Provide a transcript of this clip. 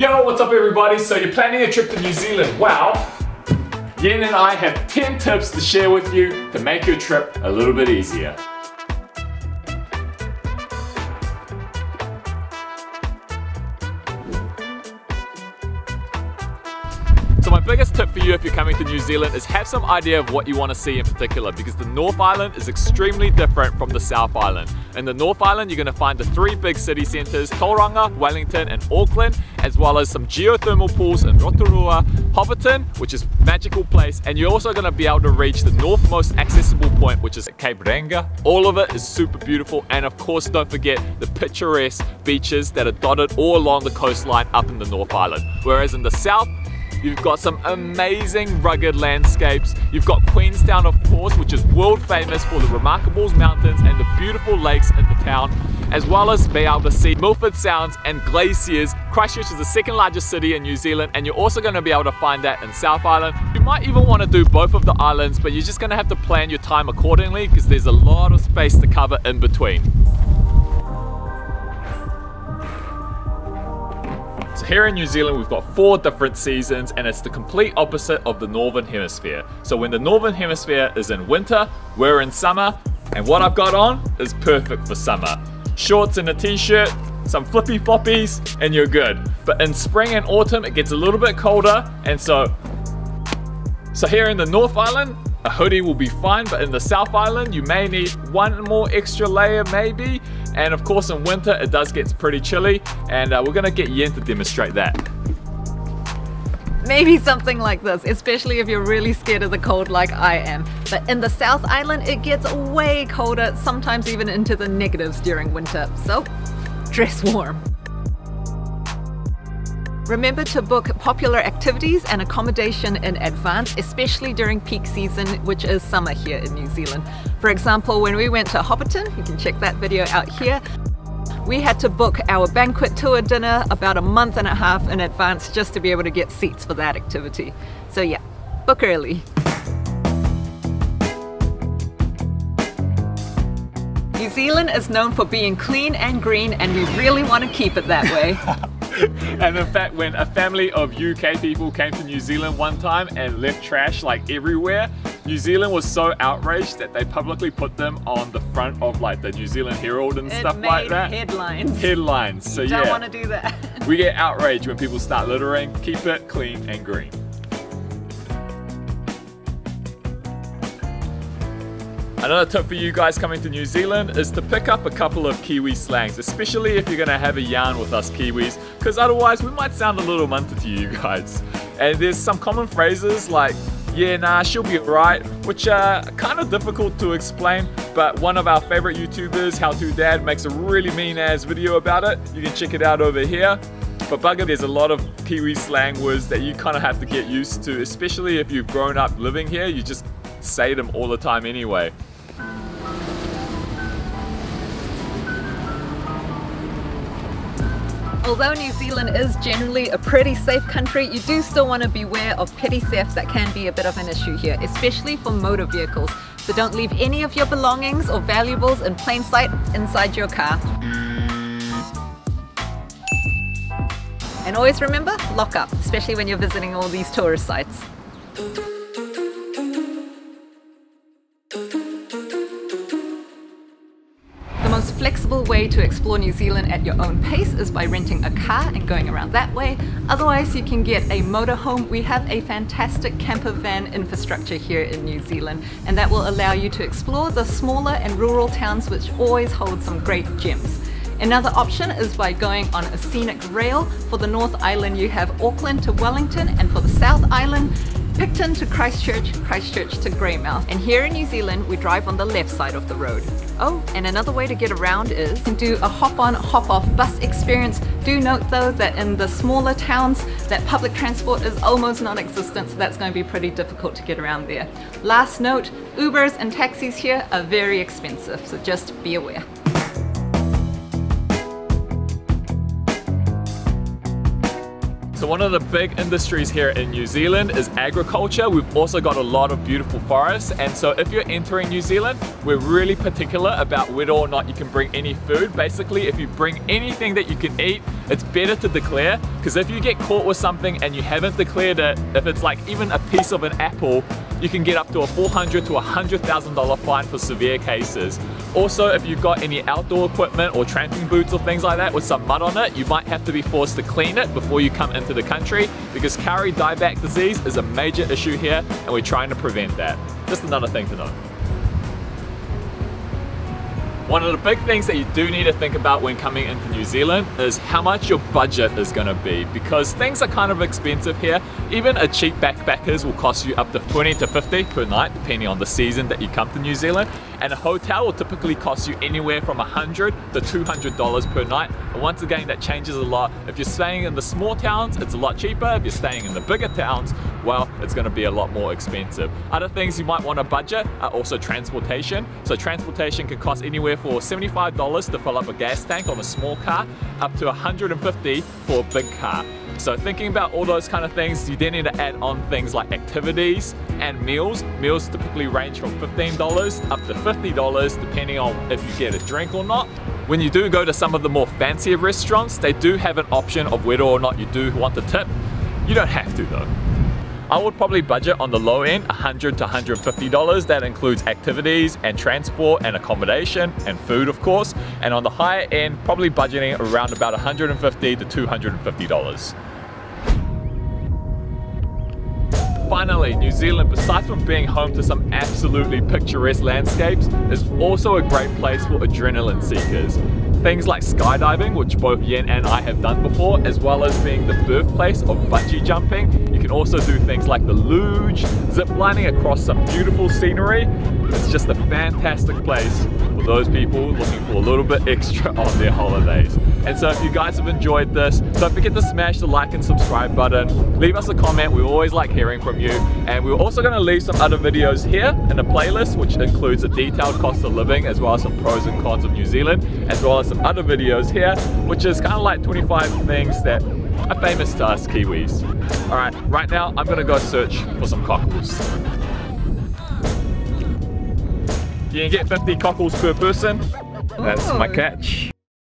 Yo, what's up everybody? So you're planning a trip to New Zealand. Wow. Yen and I have 10 tips to share with you to make your trip a little bit easier. So my biggest tip for you if you're coming to New Zealand is have some idea of what you want to see in particular, because the North Island is extremely different from the South Island. In the North Island, you're going to find the three big city centres, Tauranga, Wellington and Auckland, as well as some geothermal pools in Rotorua, Hobbiton, which is a magical place, and you're also going to be able to reach the northmost accessible point, which is at Cape Reinga. All of it is super beautiful, and of course don't forget the picturesque beaches that are dotted all along the coastline up in the North Island. Whereas in the South, you've got some amazing rugged landscapes. You've got Queenstown, of course, which is world famous for the Remarkables Mountains and the beautiful lakes in the town, as well as being able to see Milford Sounds and glaciers. Christchurch is the second largest city in New Zealand, and you're also going to be able to find that in South Island. You might even want to do both of the islands, but you're just going to have to plan your time accordingly because there's a lot of space to cover in between. So here in New Zealand, we've got four different seasons, and it's the complete opposite of the Northern Hemisphere. So when the Northern Hemisphere is in winter, we're in summer, and what I've got on is perfect for summer. Shorts and a t-shirt, some flippy floppies, and you're good. But in spring and autumn, it gets a little bit colder, and so here in the North Island, a hoodie will be fine, but in the South Island, you may need one more extra layer maybe. And of course in winter, it does get pretty chilly, and we're gonna get Yen to demonstrate that. Maybe something like this, especially if you're really scared of the cold like I am. But in the South Island, it gets way colder, sometimes even into the negatives during winter. So dress warm. Remember to book popular activities and accommodation in advance, especially during peak season, which is summer here in New Zealand. For example, when we went to Hobbiton, you can check that video out here, we had to book our banquet tour dinner about a month and a half in advance just to be able to get seats for that activity. So yeah, book early. New Zealand is known for being clean and green, and we really want to keep it that way. And in fact, when a family of UK people came to New Zealand one time and left trash like everywhere, New Zealand was so outraged that they publicly put them on the front of like the New Zealand Herald and stuff like that. Headlines. So yeah, don't want to do that. We get outraged when people start littering. Keep it clean and green. Another tip for you guys coming to New Zealand is to pick up a couple of Kiwi slangs, especially if you're going to have a yarn with us Kiwis, because otherwise we might sound a little munty to you guys. And there's some common phrases like, yeah, nah, she'll be right, which are kind of difficult to explain, but one of our favorite YouTubers, HowToDad, makes a really mean-ass video about it. You can check it out over here. But bugger, there's a lot of Kiwi slang words that you kind of have to get used to, especially if you've grown up living here, you just say them all the time anyway. Although New Zealand is generally a pretty safe country, you do still want to beware of petty thefts that can be a bit of an issue here, especially for motor vehicles. So don't leave any of your belongings or valuables in plain sight inside your car. And always remember, lock up, especially when you're visiting all these tourist sites. The most flexible way to explore New Zealand at your own pace is by renting a car and going around that way. Otherwise, you can get a motorhome. We have a fantastic camper van infrastructure here in New Zealand, and that will allow you to explore the smaller and rural towns, which always hold some great gems. Another option is by going on a scenic rail. For the North Island, you have Auckland to Wellington, and for the South Island, Picton to Christchurch, Christchurch to Greymouth. And here in New Zealand, we drive on the left side of the road. Oh, and another way to get around is you can do a hop-on, hop-off bus experience. Do note though that in the smaller towns, that public transport is almost non-existent, so that's going to be pretty difficult to get around there. Last note, Ubers and taxis here are very expensive, so just be aware. So one of the big industries here in New Zealand is agriculture. We've also got a lot of beautiful forests, and so if you're entering New Zealand, we're really particular about whether or not you can bring any food. Basically, if you bring anything that you can eat, it's better to declare, because if you get caught with something and you haven't declared it, if it's like even a piece of an apple, you can get up to a $400,000 to $100,000 fine for severe cases. Also, if you've got any outdoor equipment or tramping boots or things like that with some mud on it, you might have to be forced to clean it before you come into the country, because Kauri dieback disease is a major issue here and we're trying to prevent that. Just another thing to know. One of the big things that you do need to think about when coming into New Zealand is how much your budget is going to be, because things are kind of expensive here. Even a cheap backpackers will cost you up to 20 to 50 per night, depending on the season that you come to New Zealand. And a hotel will typically cost you anywhere from $100 to $200 per night. And once again, that changes a lot. If you're staying in the small towns, it's a lot cheaper. If you're staying in the bigger towns, well, it's going to be a lot more expensive. Other things you might want to budget are also transportation. So transportation can cost anywhere for $75 to fill up a gas tank on a small car, up to $150 for a big car. So thinking about all those kind of things, you then need to add on things like activities and meals. Meals typically range from $15 up to $50, depending on if you get a drink or not. When you do go to some of the more fancier restaurants, they do have an option of whether or not you do want to tip. You don't have to though. I would probably budget on the low end, $100 to $150. That includes activities and transport and accommodation and food, of course. And on the higher end, probably budgeting around about $150 to $250. Finally, New Zealand, besides from being home to some absolutely picturesque landscapes, is also a great place for adrenaline seekers. Things like skydiving, which both Yen and I have done before, as well as being the birthplace of bungee jumping. You can also do things like the luge, ziplining across some beautiful scenery. It's just a fantastic place for those people looking for a little bit extra on their holidays. And so if you guys have enjoyed this, don't forget to smash the like and subscribe button. Leave us a comment, we always like hearing from you. And we're also going to leave some other videos here in a playlist, which includes a detailed cost of living, as well as some pros and cons of New Zealand, as well as some other videos here, which is kind of like 25 things that are famous to us Kiwis. Alright, right now I'm going to go search for some cockles. You can get 50 cockles per person. That's my catch.